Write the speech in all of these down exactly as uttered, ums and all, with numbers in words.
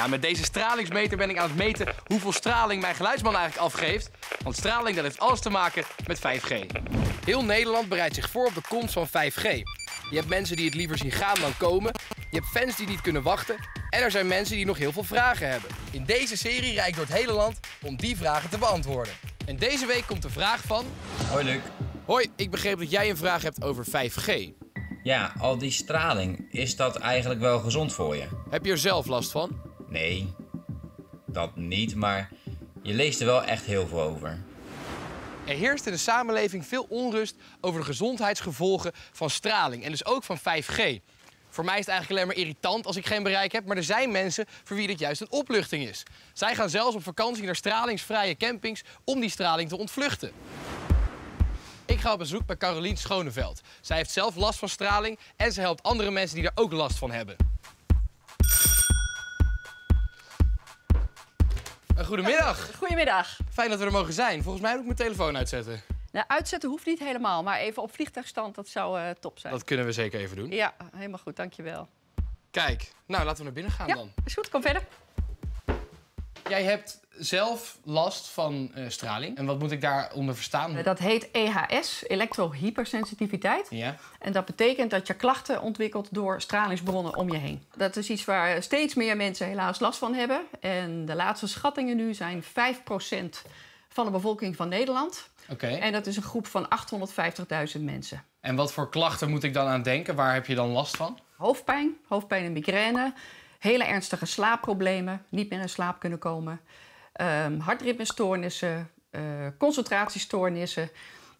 Ja, met deze stralingsmeter ben ik aan het meten hoeveel straling mijn geluidsman eigenlijk afgeeft. Want straling, dat heeft alles te maken met vijf G. Heel Nederland bereidt zich voor op de komst van vijf G. Je hebt mensen die het liever zien gaan dan komen. Je hebt fans die niet kunnen wachten. En er zijn mensen die nog heel veel vragen hebben. In deze serie rijd ik door het hele land om die vragen te beantwoorden. En deze week komt de vraag van... Hoi, Luc. Hoi, ik begreep dat jij een vraag hebt over vijf G. Ja, al die straling, is dat eigenlijk wel gezond voor je? Heb je er zelf last van? Nee, dat niet, maar je leest er wel echt heel veel over. Er heerst in de samenleving veel onrust over de gezondheidsgevolgen van straling en dus ook van vijf G. Voor mij is het eigenlijk alleen maar irritant als ik geen bereik heb, maar er zijn mensen voor wie dit juist een opluchting is. Zij gaan zelfs op vakantie naar stralingsvrije campings om die straling te ontvluchten. Ik ga op bezoek bij Caroline Schoneveld. Zij heeft zelf last van straling en ze helpt andere mensen die daar ook last van hebben. Goedemiddag. Goedemiddag. Fijn dat we er mogen zijn. Volgens mij moet ik mijn telefoon uitzetten. Nou, uitzetten hoeft niet helemaal, maar even op vliegtuigstand, dat zou uh, top zijn. Dat kunnen we zeker even doen. Ja, helemaal goed, dankjewel. Kijk, nou laten we naar binnen gaan ja, dan. Is goed, kom verder. Jij hebt zelf last van uh, straling. En wat moet ik daaronder verstaan? Dat heet E H S, elektrohypersensitiviteit. Ja. En dat betekent dat je klachten ontwikkelt door stralingsbronnen om je heen. Dat is iets waar steeds meer mensen helaas last van hebben. En de laatste schattingen nu zijn vijf procent van de bevolking van Nederland. Okay. En dat is een groep van achthonderdvijftigduizend mensen. En wat voor klachten moet ik dan aan denken? Waar heb je dan last van? Hoofdpijn, hoofdpijn en migraine. Hele ernstige slaapproblemen, niet meer in slaap kunnen komen. Um, hartritmestoornissen, uh, concentratiestoornissen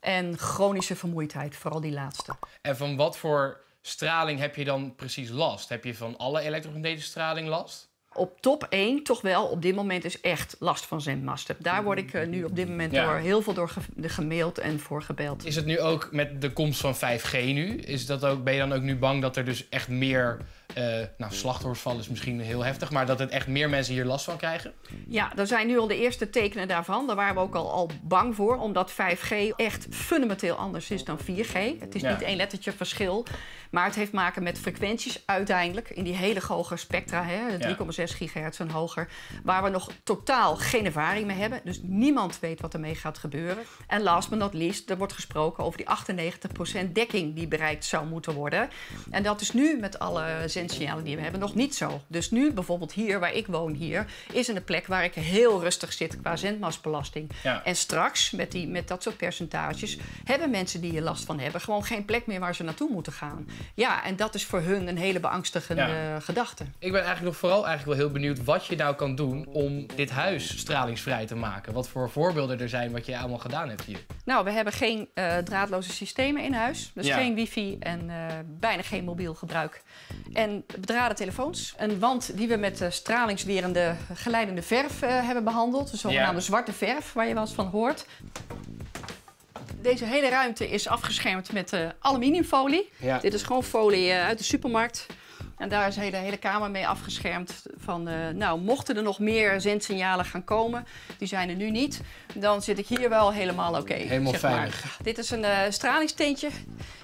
en chronische vermoeidheid, vooral die laatste. En van wat voor straling heb je dan precies last? Heb je van alle elektromagnetische straling last? Op top één toch wel, op dit moment is echt last van zendmasten. Daar word ik uh, nu op dit moment ja. door heel veel door ge gemaild en voor gebeld. Is het nu ook met de komst van vijf G nu? Is dat ook, ben je dan ook nu bang dat er dus echt meer... Uh, nou, slachtoffersval is misschien heel heftig, maar dat het echt meer mensen hier last van krijgen? Ja, er zijn nu al de eerste tekenen daarvan. Daar waren we ook al, al bang voor, omdat vijf G echt fundamenteel anders is dan vier G. Het is ja. niet één lettertje verschil, maar het heeft maken met frequenties uiteindelijk in die hele hoge spectra, drie komma zes gigahertz en hoger, waar we nog totaal geen ervaring mee hebben. Dus niemand weet wat ermee gaat gebeuren. En last but not least, er wordt gesproken over die achtennegentig procent dekking die bereikt zou moeten worden. En dat is nu met alle signalen die we hebben nog niet zo. Dus nu bijvoorbeeld hier, waar ik woon hier, is een plek waar ik heel rustig zit qua zendmastbelasting. Ja. En straks, met, die, met dat soort percentages, hebben mensen die er last van hebben gewoon geen plek meer waar ze naartoe moeten gaan. Ja, en dat is voor hun een hele beangstigende ja. gedachte. Ik ben eigenlijk nog vooral eigenlijk wel heel benieuwd wat je nou kan doen om dit huis stralingsvrij te maken. Wat voor voorbeelden er zijn wat je allemaal gedaan hebt hier. Nou, we hebben geen uh, draadloze systemen in huis. Dus ja. geen wifi en uh, bijna geen mobiel gebruik. En bedraden telefoons. Een wand die we met uh, stralingswerende geleidende verf uh, hebben behandeld. De zogenaamde ja. zwarte verf, waar je wel eens van hoort. Deze hele ruimte is afgeschermd met uh, aluminiumfolie. Ja. Dit is gewoon folie uh, uit de supermarkt. En daar is de hele, hele kamer mee afgeschermd van, uh, nou, mochten er nog meer zendsignalen gaan komen, die zijn er nu niet, dan zit ik hier wel helemaal oké. Okay, helemaal zeg veilig. Maar. Dit is een uh, stralingsteentje.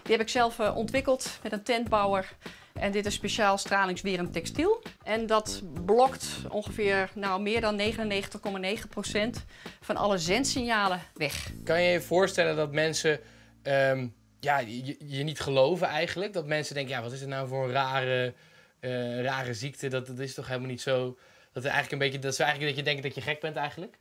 Die heb ik zelf uh, ontwikkeld met een tentbouwer. En dit is speciaal stralingswerend textiel. En dat blokt ongeveer nou, meer dan negenennegentig komma negen procent van alle zendsignalen weg. Kan je je voorstellen dat mensen um, ja, je, je niet geloven eigenlijk? Dat mensen denken, ja, wat is het nou voor een rare, uh, rare ziekte? Dat, dat is toch helemaal niet zo... Dat, er eigenlijk een beetje, dat ze eigenlijk dat je denken dat je gek bent eigenlijk?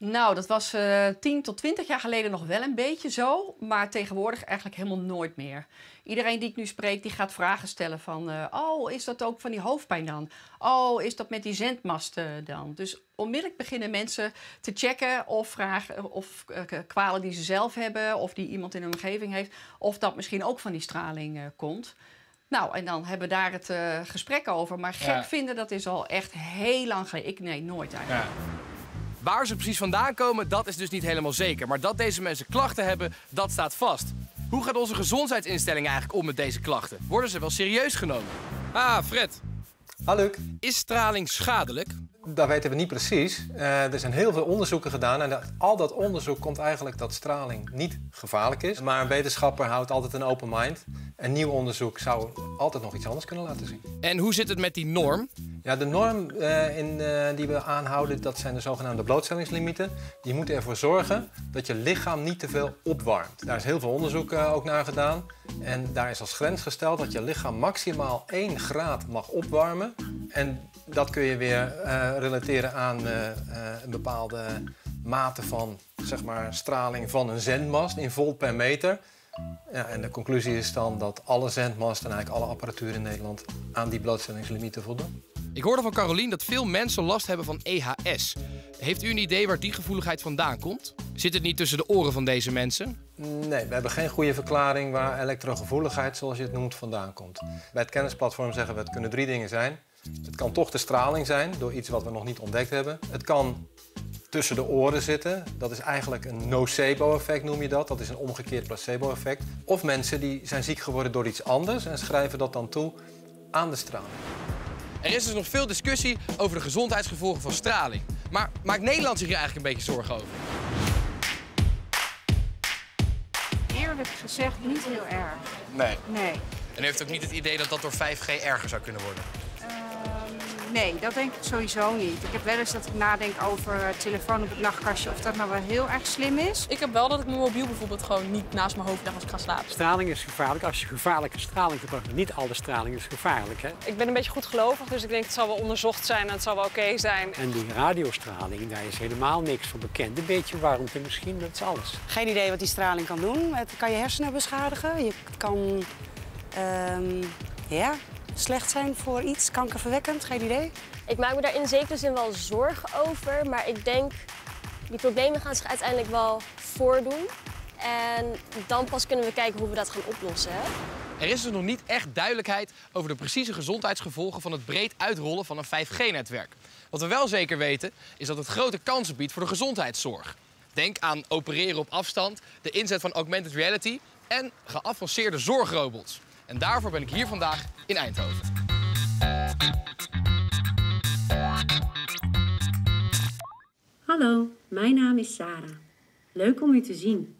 Nou, dat was uh, tien tot twintig jaar geleden nog wel een beetje zo, maar tegenwoordig eigenlijk helemaal nooit meer. Iedereen die ik nu spreek, die gaat vragen stellen van, uh, oh, is dat ook van die hoofdpijn dan? Oh, is dat met die zendmasten dan? Dus onmiddellijk beginnen mensen te checken of, vragen, of uh, kwalen die ze zelf hebben, of die iemand in hun omgeving heeft, of dat misschien ook van die straling uh, komt. Nou, en dan hebben we daar het uh, gesprek over, maar gek ja. vinden, dat is al echt heel lang geleden. Ik, nee, nooit eigenlijk. Ja. Waar ze precies vandaan komen, dat is dus niet helemaal zeker. Maar dat deze mensen klachten hebben, dat staat vast. Hoe gaat onze gezondheidsinstelling eigenlijk om met deze klachten? Worden ze wel serieus genomen? Ah, Fred. Hallo, Luc. Is straling schadelijk? Dat weten we niet precies. Uh, er zijn heel veel onderzoeken gedaan en dat, al dat onderzoek komt eigenlijk dat straling niet gevaarlijk is. Maar een wetenschapper houdt altijd een open mind. Een nieuw onderzoek zou altijd nog iets anders kunnen laten zien. En hoe zit het met die norm? Ja, de norm uh, in, uh, die we aanhouden, dat zijn de zogenaamde blootstellingslimieten. Die moeten ervoor zorgen dat je lichaam niet te veel opwarmt. Daar is heel veel onderzoek uh, ook naar gedaan. En daar is als grens gesteld dat je lichaam maximaal één graad mag opwarmen. En dat kun je weer uh, relateren aan uh, uh, een bepaalde mate van, zeg maar, straling van een zendmast in volt per meter. Ja, en de conclusie is dan dat alle zendmasten en eigenlijk alle apparatuur in Nederland aan die blootstellingslimieten voldoen. Ik hoorde van Caroline dat veel mensen last hebben van E H S. Heeft u een idee waar die gevoeligheid vandaan komt? Zit het niet tussen de oren van deze mensen? Nee, we hebben geen goede verklaring waar elektrogevoeligheid, zoals je het noemt, vandaan komt. Bij het kennisplatform zeggen we het kunnen drie dingen zijn. Het kan toch de straling zijn door iets wat we nog niet ontdekt hebben. Het kan tussen de oren zitten. Dat is eigenlijk een nocebo-effect, noem je dat. Dat is een omgekeerd placebo-effect. Of mensen die zijn ziek geworden door iets anders en schrijven dat dan toe aan de straling. Er is dus nog veel discussie over de gezondheidsgevolgen van straling. Maar maakt Nederland zich hier eigenlijk een beetje zorgen over? Eerlijk gezegd niet heel erg. Nee. Nee. En u heeft ook niet het idee dat dat door vijf G erger zou kunnen worden? Nee, dat denk ik sowieso niet. Ik heb wel eens dat ik nadenk over het telefoon op het nachtkastje, of dat nou wel heel erg slim is. Ik heb wel dat ik mijn mobiel bijvoorbeeld gewoon niet naast mijn hoofd leg als ik ga slapen. Straling is gevaarlijk. Als je gevaarlijke straling gebruikt, niet alle straling is gevaarlijk, hè? Ik ben een beetje goedgelovig, dus ik denk het zal wel onderzocht zijn en het zal wel oké okay zijn. En die radiostraling, daar is helemaal niks van bekend. Een beetje warmte misschien, dat is alles. Geen idee wat die straling kan doen. Het kan je hersenen beschadigen. Je kan, uh, ja... slecht zijn voor iets, kankerverwekkend, geen idee. Ik maak me daar in zekere zin wel zorgen over, maar ik denk die problemen gaan zich uiteindelijk wel voordoen. En dan pas kunnen we kijken hoe we dat gaan oplossen. Er is dus nog niet echt duidelijkheid over de precieze gezondheidsgevolgen van het breed uitrollen van een vijf G-netwerk. Wat we wel zeker weten is dat het grote kansen biedt voor de gezondheidszorg. Denk aan opereren op afstand, de inzet van augmented reality en geavanceerde zorgrobots. En daarvoor ben ik hier vandaag in Eindhoven. Hallo, mijn naam is Sarah. Leuk om u te zien.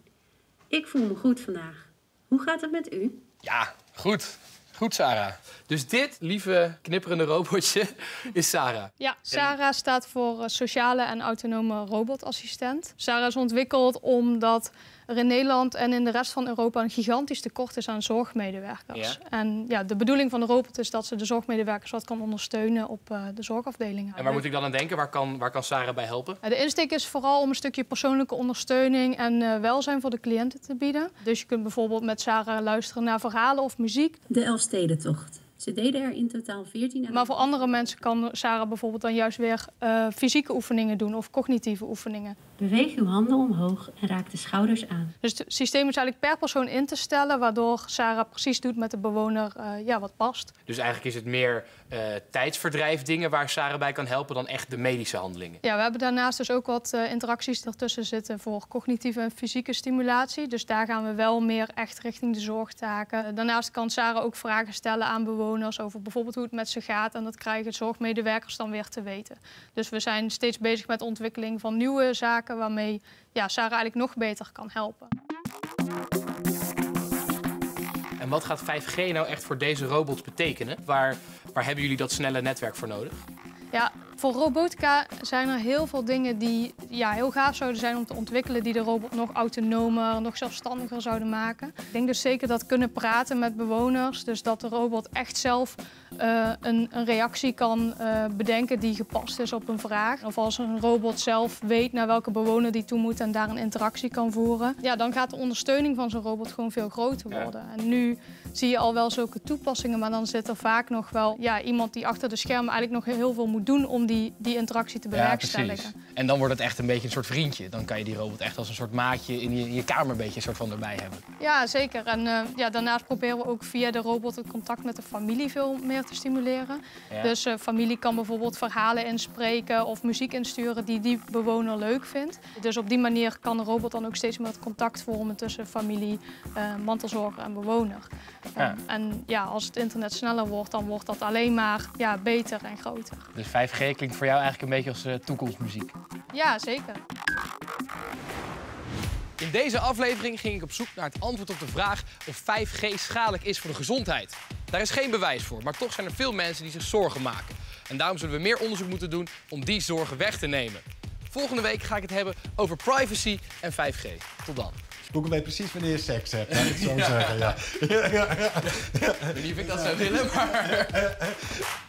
Ik voel me goed vandaag. Hoe gaat het met u? Ja, goed. Goed, Sarah. Dus dit, lieve knipperende robotje, is Sarah. Ja, Sarah staat voor sociale en autonome robotassistent. Sarah is ontwikkeld omdat er in Nederland en in de rest van Europa een gigantisch tekort is aan zorgmedewerkers. Ja. En ja, de bedoeling van de robot is dat ze de zorgmedewerkers wat kan ondersteunen op uh, de zorgafdelingen. En waar moet ik dan aan denken? Waar kan, waar kan Sarah bij helpen? De insteek is vooral om een stukje persoonlijke ondersteuning en uh, welzijn voor de cliënten te bieden. Dus je kunt bijvoorbeeld met Sarah luisteren naar verhalen of muziek. De Elfstedentocht. Ze deden er in totaal veertien. Maar voor andere mensen kan Sarah bijvoorbeeld dan juist weer uh, fysieke oefeningen doen of cognitieve oefeningen. Beweeg uw handen omhoog en raak de schouders aan. Dus het systeem is eigenlijk per persoon in te stellen, waardoor Sarah precies doet met de bewoner uh, ja, wat past. Dus eigenlijk is het meer uh, tijdsverdrijf dingen waar Sarah bij kan helpen dan echt de medische handelingen? Ja, we hebben daarnaast dus ook wat uh, interacties ertussen zitten voor cognitieve en fysieke stimulatie. Dus daar gaan we wel meer echt richting de zorgtaken. Uh, daarnaast kan Sarah ook vragen stellen aan bewoners over bijvoorbeeld hoe het met ze gaat. En dat krijgen zorgmedewerkers dan weer te weten. Dus we zijn steeds bezig met de ontwikkeling van nieuwe zaken waarmee ja, Sarah eigenlijk nog beter kan helpen. En wat gaat vijf G nou echt voor deze robots betekenen? Waar, waar hebben jullie dat snelle netwerk voor nodig? Ja, voor robotica zijn er heel veel dingen die ja, heel gaaf zouden zijn om te ontwikkelen, die de robot nog autonomer, nog zelfstandiger zouden maken. Ik denk dus zeker dat kunnen praten met bewoners, dus dat de robot echt zelf uh, een, een reactie kan uh, bedenken die gepast is op een vraag. Of als een robot zelf weet naar welke bewoner die toe moet en daar een interactie kan voeren. Ja, dan gaat de ondersteuning van zo'n robot gewoon veel groter worden. En nu zie je al wel zulke toepassingen, maar dan zit er vaak nog wel ja, iemand die achter de schermen eigenlijk nog heel veel moet doen om die, die interactie te bewerkstelligen. Ja, en dan wordt het echt een beetje een soort vriendje. Dan kan je die robot echt als een soort maatje in je, in je kamer een beetje een soort van erbij hebben. Ja, zeker. En uh, ja, daarnaast proberen we ook via de robot het contact met de familie veel meer te stimuleren. Ja. Dus uh, familie kan bijvoorbeeld verhalen inspreken of muziek insturen die die bewoner leuk vindt. Dus op die manier kan de robot dan ook steeds meer het contact vormen tussen familie, uh, mantelzorger en bewoner. Ja. Um, en ja, als het internet sneller wordt, dan wordt dat alleen maar ja, beter en groter. Dus vijf G klinkt voor jou eigenlijk een beetje als uh, toekomstmuziek. Ja, zeker. In deze aflevering ging ik op zoek naar het antwoord op de vraag of vijf G schadelijk is voor de gezondheid. Daar is geen bewijs voor, maar toch zijn er veel mensen die zich zorgen maken. En daarom zullen we meer onderzoek moeten doen om die zorgen weg te nemen. Volgende week ga ik het hebben over privacy en vijf G. Tot dan. Google weet precies wanneer je seks hebt, laat ik het zo ja. zeggen. Ja. Ja, ja, ja. Ja. Ik weet niet of ik dat zou willen, maar...